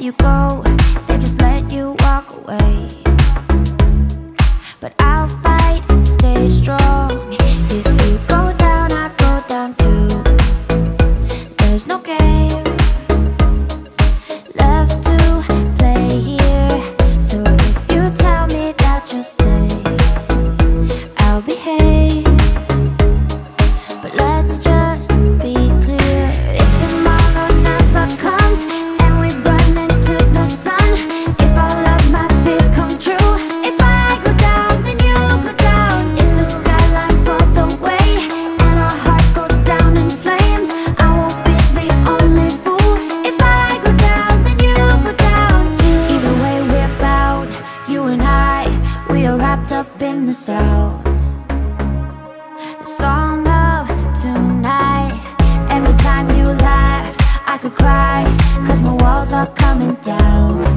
let you go, they just let you walk away. But I'll fight, stay strong. If you go down, I go down too. There's no game left to play here. So if you tell me that you'll stay, I'll behave. But let's just be clear. If tomorrow never comes and we burn into the sun, if all of my fears come true, if I go down, then you go down. If the skyline falls away and our hearts go down in flames, I won't be the only fool. If I go down, then you go down too. Either way we're bound, you and I, we are wrapped up in the sound, the song of tonight. Every time you laugh, I could cry, 'cause my walls are coming down.